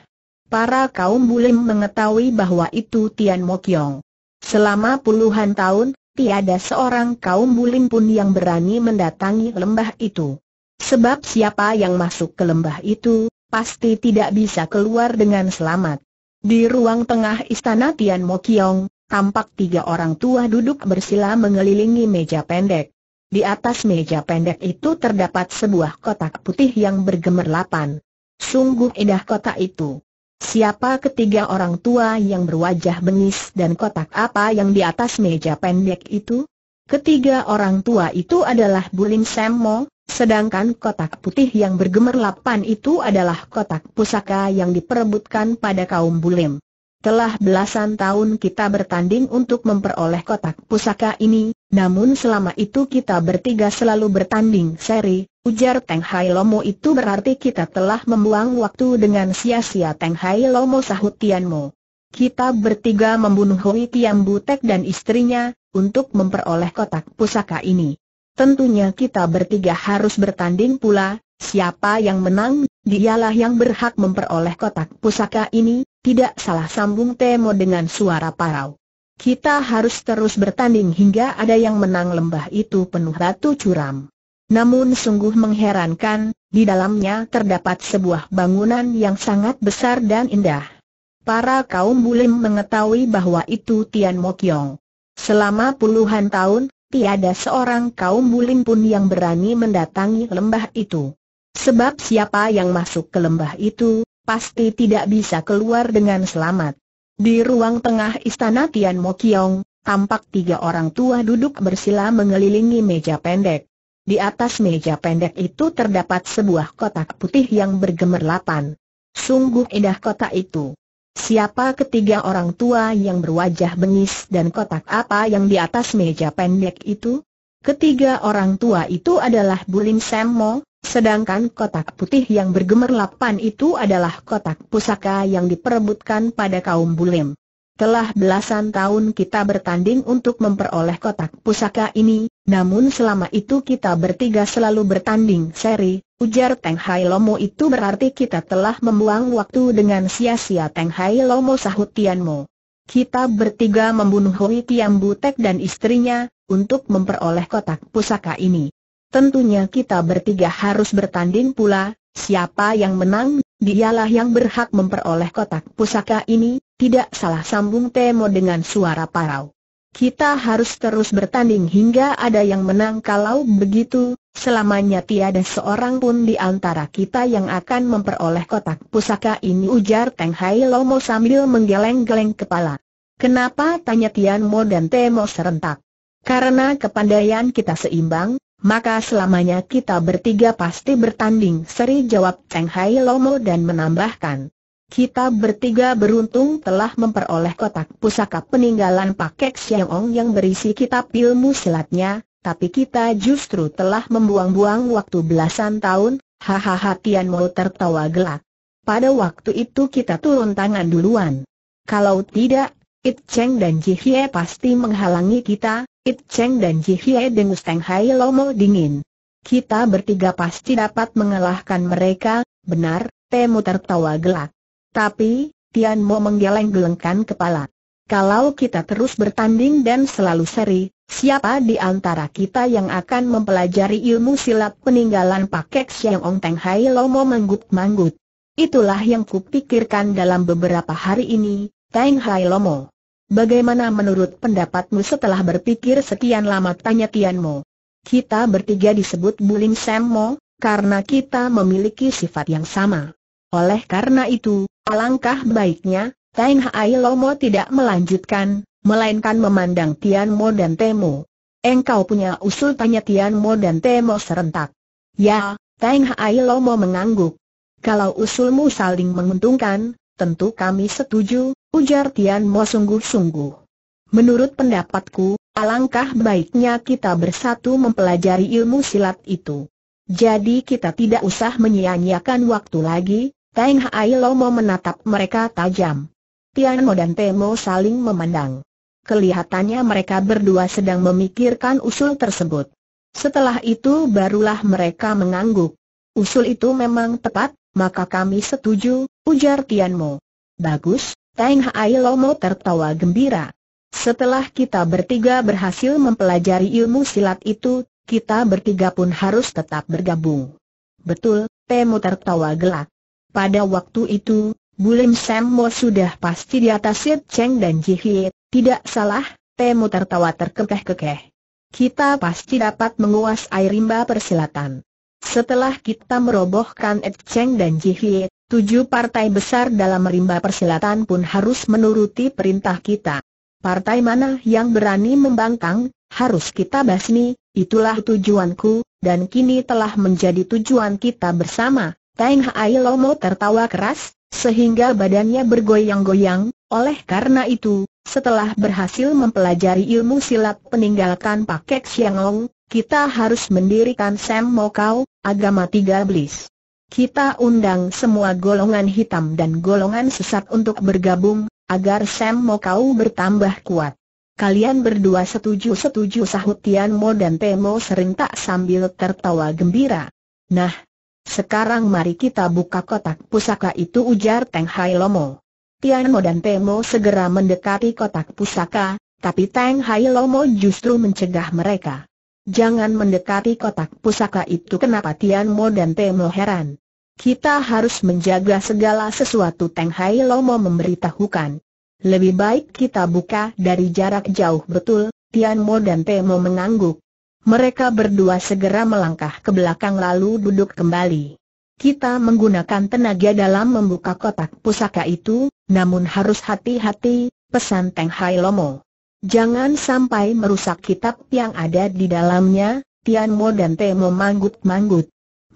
Para kaum bulim mengetahui bahwa itu Tian Mo Kiong. Selama puluhan tahun, tiada seorang kaum bulim pun yang berani mendatangi lembah itu. Sebab siapa yang masuk ke lembah itu, pasti tidak bisa keluar dengan selamat. Di ruang tengah istana Tian Mo Kiong, tampak tiga orang tua duduk bersila mengelilingi meja pendek. Di atas meja pendek itu terdapat sebuah kotak putih yang bergemerlapan. Sungguh indah kotak itu. Siapa ketiga orang tua yang berwajah bengis dan kotak apa yang di atas meja pendek itu? Ketiga orang tua itu adalah Bulim Semmo, sedangkan kotak putih yang bergemerlapan itu adalah kotak pusaka yang diperebutkan pada kaum bulim. Telah belasan tahun kita bertanding untuk memperoleh kotak pusaka ini, namun selama itu kita bertiga selalu bertanding seri, ujar Teng Hai Lomo. Itu berarti kita telah membuang waktu dengan sia-sia. Teng Hai Lomo, sahut Tian Mo. Kita bertiga membunuh Hui Kiam Butek dan istrinya, untuk memperoleh kotak pusaka ini. Tentunya kita bertiga harus bertanding pula, siapa yang menang, dialah yang berhak memperoleh kotak pusaka ini. Tidak salah, sambung Temo dengan suara parau. Kita harus terus bertanding hingga ada yang menang. Lembah itu penuh batu curam. Namun sungguh mengherankan, di dalamnya terdapat sebuah bangunan yang sangat besar dan indah. Para kaum bulim mengetahui bahwa itu Tian Mo Kiong. Selama puluhan tahun, tiada seorang kaum bulim pun yang berani mendatangi lembah itu. Sebab siapa yang masuk ke lembah itu, pasti tidak bisa keluar dengan selamat. Di ruang tengah istana Tian Mo Kiong, tampak tiga orang tua duduk bersila mengelilingi meja pendek. Di atas meja pendek itu terdapat sebuah kotak putih yang bergemerlapan. Sungguh indah kotak itu. Siapa ketiga orang tua yang berwajah bengis dan kotak apa yang di atas meja pendek itu? Ketiga orang tua itu adalah Bulim Semmo, sedangkan kotak putih yang bergemerlapan itu adalah kotak pusaka yang diperebutkan pada kaum bulim. Telah belasan tahun kita bertanding untuk memperoleh kotak pusaka ini, namun selama itu kita bertiga selalu bertanding seri, ujar Teng Hai Lomo. Itu berarti kita telah membuang waktu dengan sia-sia. Teng Hai Lomo, sahut Tian Mo. Kita bertiga membunuh Hui Kiam Butek dan istrinya, untuk memperoleh kotak pusaka ini. Tentunya kita bertiga harus bertanding pula, siapa yang menang, dialah yang berhak memperoleh kotak pusaka ini. Tidak salah, sambung Temo dengan suara parau. Kita harus terus bertanding hingga ada yang menang. Kalau begitu, selamanya tiada seorang pun di antara kita yang akan memperoleh kotak pusaka ini, ujar Teng Hai Lomo sambil menggeleng-geleng kepala. Kenapa? tanya Tian Mo dan Temo serentak. Karena kepandaian kita seimbang, maka selamanya kita bertiga pasti bertanding seri, jawab Teng Hai Lomo dan menambahkan. Kita bertiga beruntung telah memperoleh kotak pusaka peninggalan Pakek Siang Ong yang berisi kitab ilmu silatnya, tapi kita justru telah membuang-buang waktu belasan tahun. Hahaha, Tian Mo tertawa gelak. Pada waktu itu kita turun tangan duluan. Kalau tidak, It Cheng dan Ji Hye pasti menghalangi kita. It Cheng dan Ji Hye, dengus Teng Hai Lomo dingin. Kita bertiga pasti dapat mengalahkan mereka. Benar, Temu tertawa gelak. Tapi, Tian Mo menggeleng-gelengkan kepala. Kalau kita terus bertanding dan selalu seri, siapa di antara kita yang akan mempelajari ilmu silat peninggalan Pakek Siang Ong? Teng Hai Lomo manggut-manggut. Itulah yang kupikirkan dalam beberapa hari ini, Teng Hai Lomo. Bagaimana menurut pendapatmu? Setelah berpikir sekian lama, tanya Tian Mo. Kita bertiga disebut Bulim Sam Mo, karena kita memiliki sifat yang sama. Oleh karena itu, alangkah baiknya, Teng Hai Lomo tidak melanjutkan, melainkan memandang Tian Mo dan Temo. Engkau punya usul? tanya Tian Mo dan Temo serentak. Ya, Teng Hai Lomo mengangguk. Kalau usulmu saling menguntungkan, tentu kami setuju, ujar Tian Mo sungguh-sungguh. Menurut pendapatku, alangkah baiknya kita bersatu mempelajari ilmu silat itu. Jadi kita tidak usah menyia-nyiakan waktu lagi. Teng Hai Lomo menatap mereka tajam. Tian Mo dan Temo saling memandang. Kelihatannya mereka berdua sedang memikirkan usul tersebut. Setelah itu barulah mereka mengangguk. Usul itu memang tepat, maka kami setuju, ujar Tian Mo. Bagus, Teng Hai Lomo tertawa gembira. Setelah kita bertiga berhasil mempelajari ilmu silat itu, kita bertiga pun harus tetap bergabung. Betul, Temo tertawa gelak. Pada waktu itu, Bulim Sam Mo sudah pasti di atas It Cheng dan Ji Hye. Tidak salah, Temu tertawa terkekeh-kekeh. Kita pasti dapat menguasai rimba persilatan. Setelah kita merobohkan It Cheng dan Ji Hye, tujuh partai besar dalam rimba persilatan pun harus menuruti perintah kita. Partai mana yang berani membangkang, harus kita basmi. Itulah tujuanku, dan kini telah menjadi tujuan kita bersama. Teng Hai Lomo tertawa keras, sehingga badannya bergoyang-goyang. Oleh karena itu, setelah berhasil mempelajari ilmu silat peninggalkan Pakek Siang Ong, kita harus mendirikan Sam Mo Kau, agama tiga belis. Kita undang semua golongan hitam dan golongan sesat untuk bergabung, agar Sam Mo Kau bertambah kuat. Kalian berdua setuju-setuju? sahut Tian Mo dan Temo serentak sambil tertawa gembira. Nah, sekarang mari kita buka kotak pusaka itu, ujar Teng Hai Lomo. Tian Mo dan Temo segera mendekati kotak pusaka, tapi Teng Hai Lomo justru mencegah mereka. Jangan mendekati kotak pusaka itu. Kenapa? Tian Mo dan Temo heran. Kita harus menjaga segala sesuatu, Teng Hai Lomo memberitahukan. Lebih baik kita buka dari jarak jauh. Betul, Tian Mo dan Temo mengangguk. Mereka berdua segera melangkah ke belakang lalu duduk kembali. Kita menggunakan tenaga dalam membuka kotak pusaka itu, namun harus hati-hati, pesan Teng Hai Lomo. Jangan sampai merusak kitab yang ada di dalamnya. Tian Mo dan Temo manggut-manggut.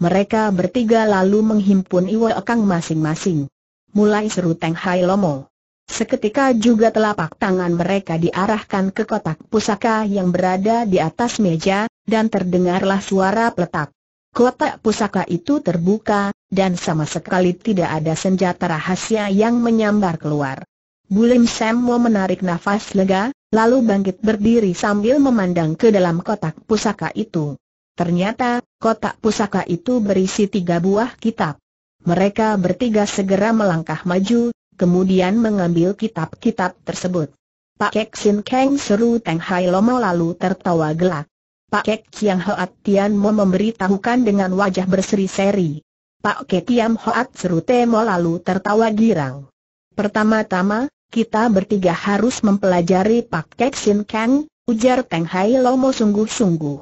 Mereka bertiga lalu menghimpun iwa ekang masing-masing. Mulai, seru Teng Hai Lomo. Seketika juga telapak tangan mereka diarahkan ke kotak pusaka yang berada di atas meja, dan terdengarlah suara peletak. Kotak pusaka itu terbuka, dan sama sekali tidak ada senjata rahasia yang menyambar keluar. Bulim Sam Mo menarik nafas lega, lalu bangkit berdiri sambil memandang ke dalam kotak pusaka itu. Ternyata, kotak pusaka itu berisi tiga buah kitab. Mereka bertiga segera melangkah maju, kemudian mengambil kitab-kitab tersebut. Pakek Sin Kang, seru Teng Hai Lomo lalu tertawa gelak. Pakek Kiam Hoat, Tian Mo memberitahukan dengan wajah berseri-seri. Pakek Kiam Hoat, seru Temo lalu tertawa girang. Pertama-tama, kita bertiga harus mempelajari Pak Kek Sin Kang, ujar Teng Hai Lomo sungguh-sungguh.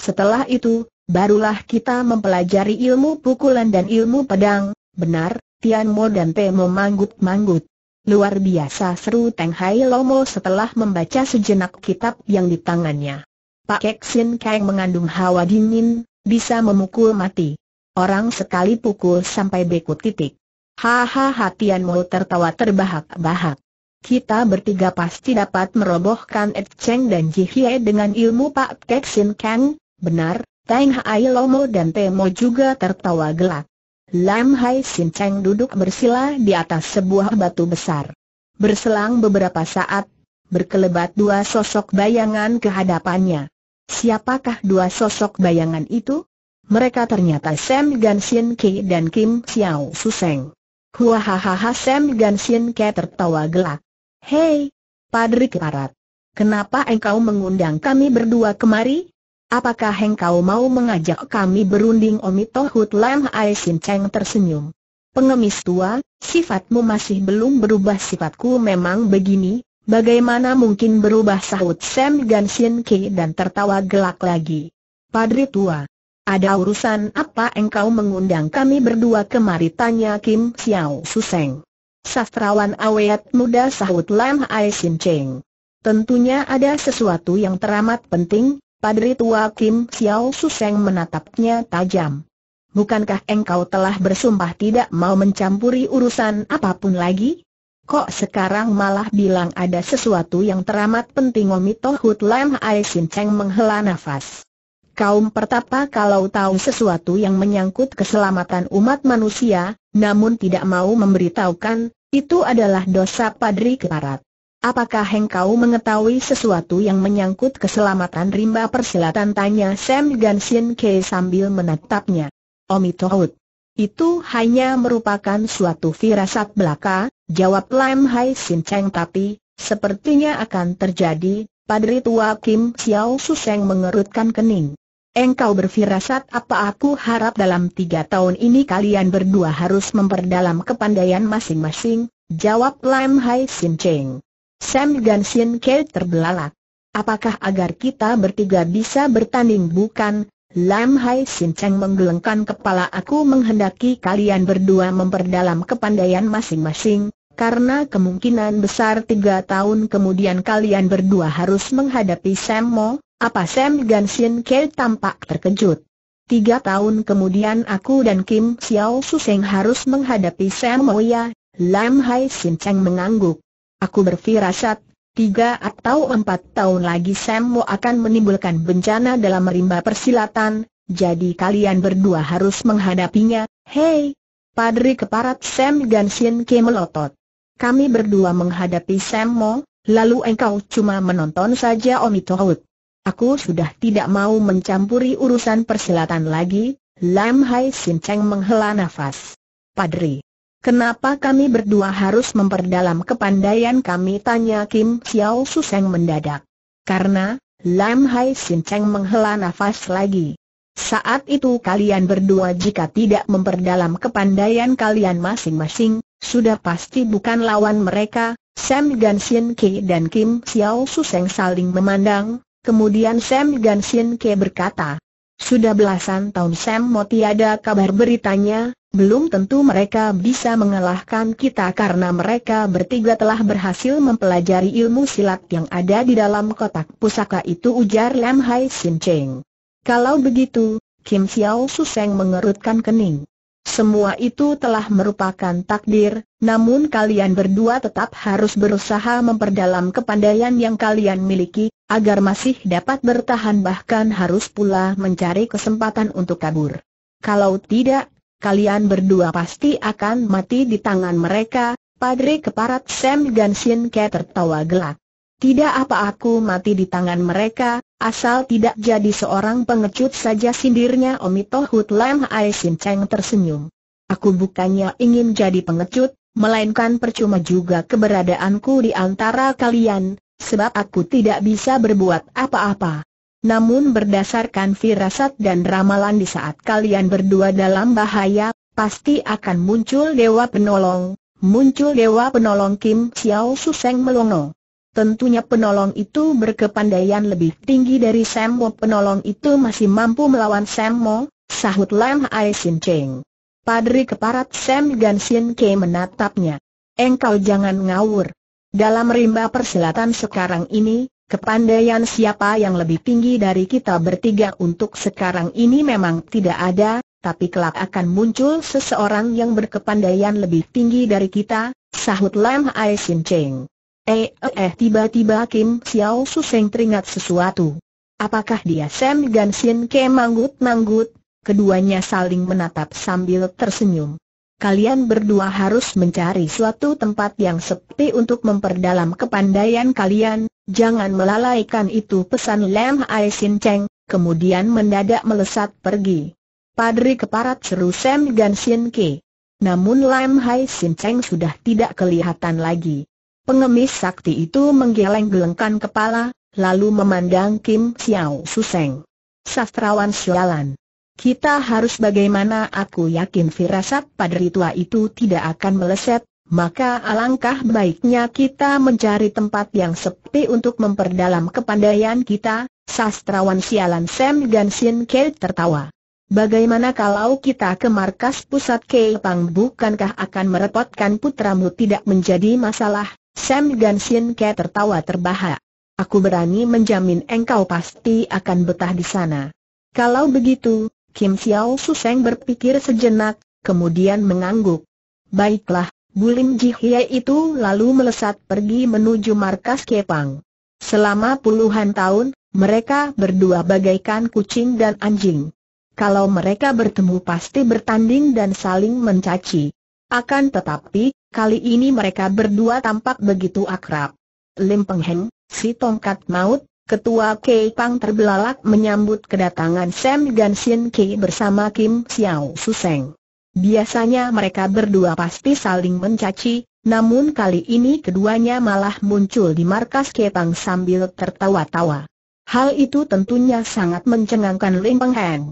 Setelah itu, barulah kita mempelajari ilmu pukulan dan ilmu pedang. Benar, Tian Mo dan Te Mo manggut-manggut. Luar biasa, seru Teng Hai Lomo setelah membaca sejenak kitab yang di tangannya. Pak Kek Sin Kang mengandung hawa dingin, bisa memukul mati. Orang sekali pukul sampai beku titik. Hahaha, Tian Mo tertawa terbahak-bahak. Kita bertiga pasti dapat merobohkan Et Cheng dan Ji Hye dengan ilmu Pak Kek Sin Kang. Benar, Teng Hai Lomo dan Te Mo juga tertawa gelak. Lam Hai Sin Cheng duduk bersila di atas sebuah batu besar. Berselang beberapa saat, berkelebat dua sosok bayangan ke hadapannya. Siapakah dua sosok bayangan itu? Mereka ternyata Sam Gan Sin Ke dan Kim Xiao Su Seng. Hahaha, Sam Gan Sin Ke tertawa gelak. Hei, Padri Karat, kenapa engkau mengundang kami berdua kemari? Apakah engkau mau mengajak kami berunding? Omitohut Lam Hai Sin Cheng tersenyum. Pengemis tua, sifatmu masih belum berubah. Sifatku memang begini, bagaimana mungkin berubah, sahut Sam Gan Sin Ke dan tertawa gelak lagi. Padri tua, ada urusan apa engkau mengundang kami berdua kemari? Tanya Kim Xiao Su Seng. Sastrawan awet muda, sahut Lam Hai Sin Cheng. Tentunya ada sesuatu yang teramat penting. Padri tua Kim Xiao Su Seng menatapnya tajam. Bukankah engkau telah bersumpah tidak mau mencampuri urusan apapun lagi? Kok sekarang malah bilang ada sesuatu yang teramat penting? Omitohut Lam Hai Sin Cheng menghela nafas. Kaum pertapa kalau tahu sesuatu yang menyangkut keselamatan umat manusia, namun tidak mau memberitahukan, itu adalah dosa. Padri Karat, apakah engkau mengetahui sesuatu yang menyangkut keselamatan rimba persilatan? Tanya Sam Gan Sin Ke sambil menatapnya. Omitohut, itu hanya merupakan suatu firasat belaka, jawab Lam Hai Sin Cheng. Tapi, sepertinya akan terjadi. Padri tua Kim Xiao Su Seng mengerutkan kening. Engkau berfirasat apa? Aku harap dalam tiga tahun ini kalian berdua harus memperdalam kepandaian masing-masing, jawab Lam Hai Sin Cheng. Sam Gan Sin Ke terbelalak. Apakah agar kita bertiga bisa bertanding? Bukan, Lam Hai Sin Cheng menggelengkan kepala. Aku menghendaki kalian berdua memperdalam kepandaian masing-masing, karena kemungkinan besar tiga tahun kemudian kalian berdua harus menghadapi Sam Mo. Apa? Sam Gan Sin Ke tampak terkejut. Tiga tahun kemudian aku dan Kim Xiao Su Seng harus menghadapi Sam Mo ya? Lam Hai Sin Cheng mengangguk. Aku berfirasat, tiga atau empat tahun lagi Sam Mo akan menimbulkan bencana dalam rimba persilatan, jadi kalian berdua harus menghadapinya. Hei, Padri Keparat, Sam Gan Sin Ke melotot. Kami berdua menghadapi Sam Mo, lalu engkau cuma menonton saja? Omitohut, aku sudah tidak mau mencampuri urusan persilatan lagi. Lam Hai Sin Cheng menghela nafas. Padri, kenapa kami berdua harus memperdalam kepandaian kami? Tanya Kim Xiao Su Seng mendadak. Karena, Lam Hai Sin Cheng menghela nafas lagi. Saat itu kalian berdua jika tidak memperdalam kepandaian kalian masing-masing, sudah pasti bukan lawan mereka. Sam Gan Sin Ke dan Kim Xiao Su Seng saling memandang, kemudian Sam Gan Sin Ke berkata, sudah belasan tahun Sam Mo tiada kabar beritanya. Belum tentu mereka bisa mengalahkan kita karena mereka bertiga telah berhasil mempelajari ilmu silat yang ada di dalam kotak pusaka itu, ujar Lam Hai Sin Cheng. Kalau begitu, Kim Xiao Su Seng mengerutkan kening. Semua itu telah merupakan takdir, namun kalian berdua tetap harus berusaha memperdalam kepandaian yang kalian miliki, agar masih dapat bertahan, bahkan harus pula mencari kesempatan untuk kabur. Kalau tidak, kalian berdua pasti akan mati di tangan mereka. Padri Keparat, Sam Gan Sin Ke tertawa gelak. Tidak apa, aku mati di tangan mereka, asal tidak jadi seorang pengecut saja, sindirnya. Omitohut Lam Hai Sin Cheng tersenyum. Aku bukannya ingin jadi pengecut, melainkan percuma juga keberadaanku di antara kalian, sebab aku tidak bisa berbuat apa-apa. Namun berdasarkan firasat dan ramalan, di saat kalian berdua dalam bahaya, pasti akan muncul dewa penolong, muncul dewa penolong Kim Xiao Suseng melongo. Tentunya penolong itu berkepandaian lebih tinggi dari Sam Mo. Penolong itu masih mampu melawan Sam Mo, sahut Lam Ai Sin Cheng. Padri keparat Sam Gan Sin Ke menatapnya. Engkau jangan ngawur. Dalam rimba persilatan sekarang ini, kepandaian siapa yang lebih tinggi dari kita bertiga untuk sekarang ini memang tidak ada, tapi kelak akan muncul seseorang yang berkepandaian lebih tinggi dari kita, sahut Lam Ai Sin Cheng. Eh eh eh tiba-tiba Kim Xiao Suseng teringat sesuatu. Apakah dia Sam Gan Sin Ke? Manggut-manggut, keduanya saling menatap sambil tersenyum. Kalian berdua harus mencari suatu tempat yang sepi untuk memperdalam kepandaian kalian. Jangan melalaikan itu, pesan Lam Ai Sin Cheng, kemudian mendadak melesat pergi. Padri keparat, seru Sam Gan Sin Ke. Namun Lam Ai Sin Cheng sudah tidak kelihatan lagi. Pengemis sakti itu menggeleng-gelengkan kepala, lalu memandang Kim Xiao Suseng. Sastrawan sialan. Kita harus bagaimana? Aku yakin firasat padri tua itu tidak akan meleset, maka alangkah baiknya kita mencari tempat yang sepi untuk memperdalam kepandaian kita. Sastrawan sialan Sam Gan Sin Ke tertawa. Bagaimana kalau kita ke markas pusat Keipang? Bukankah akan merepotkan putramu? Tidak menjadi masalah, Sam Gan Sin Ke tertawa terbahak. Aku berani menjamin engkau pasti akan betah di sana. Kalau begitu, Kim Xiao Suseng berpikir sejenak, kemudian mengangguk. Baiklah, Bulim Jihye itu lalu melesat pergi menuju markas Kepang. Selama puluhan tahun, mereka berdua bagaikan kucing dan anjing. Kalau mereka bertemu pasti bertanding dan saling mencaci. Akan tetapi, kali ini mereka berdua tampak begitu akrab. Lim Peng Heng, si tongkat maut, ketua Keipang, terbelalak menyambut kedatangan Sam Gan Sin Ke bersama Kim Xiao Suseng. Biasanya mereka berdua pasti saling mencaci, namun kali ini keduanya malah muncul di markas Keipang sambil tertawa-tawa. Hal itu tentunya sangat mencengangkan Lim Peng Heng.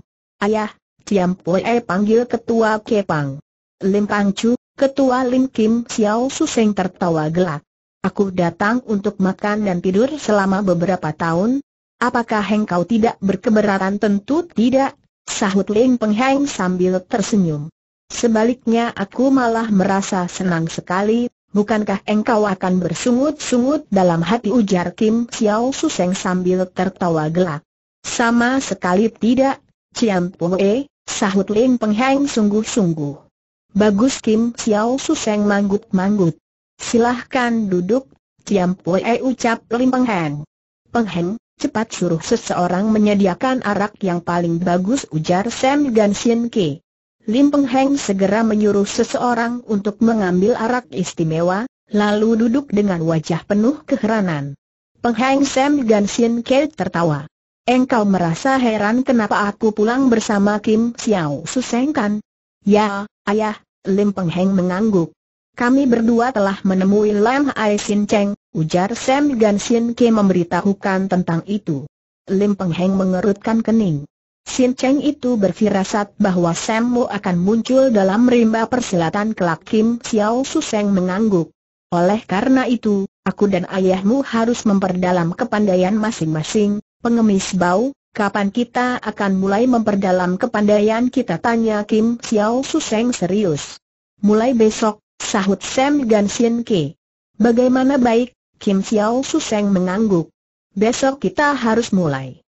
Ayah, Tiam Poe, panggil ketua Keipang. Lim Pang Chu, ketua Lim. Kim Xiao Suseng tertawa gelak. Aku datang untuk makan dan tidur selama beberapa tahun. Apakah engkau tidak berkeberatan? Tentu tidak, sahut Lim Peng Heng sambil tersenyum. Sebaliknya aku malah merasa senang sekali. Bukankah engkau akan bersungut-sungut dalam hati? Ujar Kim Xiao Suseng sambil tertawa gelak. Sama sekali tidak, Cian Poe, sahut Lim Peng Heng sungguh-sungguh. Bagus, Kim Xiao Suseng manggut-manggut. Silahkan duduk, Tiam Poe, ucap Lim Peng Heng. Peng Heng, cepat suruh seseorang menyediakan arak yang paling bagus, ujar Sam Gan Sin Ke. Lim Peng Heng segera menyuruh seseorang untuk mengambil arak istimewa, lalu duduk dengan wajah penuh keheranan. Peng Heng, Sam Gan Sin Ke tertawa. Engkau merasa heran kenapa aku pulang bersama Kim Xiao Suseng kan? Ya, ayah, Lim Peng Heng mengangguk. Kami berdua telah menemui Lam Ai Sin Cheng, ujar Sam Gan Sin Ke memberitahukan tentang itu. Lim Peng Heng mengerutkan kening. Sin Cheng itu berfirasat bahwa Sam Mo akan muncul dalam rimba persilatan kelak. Kim Xiao Suseng mengangguk. Oleh karena itu, aku dan ayahmu harus memperdalam kepandaian masing-masing. Pengemis bau, kapan kita akan mulai memperdalam kepandaian kita? Tanya Kim Xiao Suseng serius. Mulai besok, sahut Sam Gan Sin Ke. Bagaimana? Baik, Kim Xiao Suseng mengangguk. Besok kita harus mulai.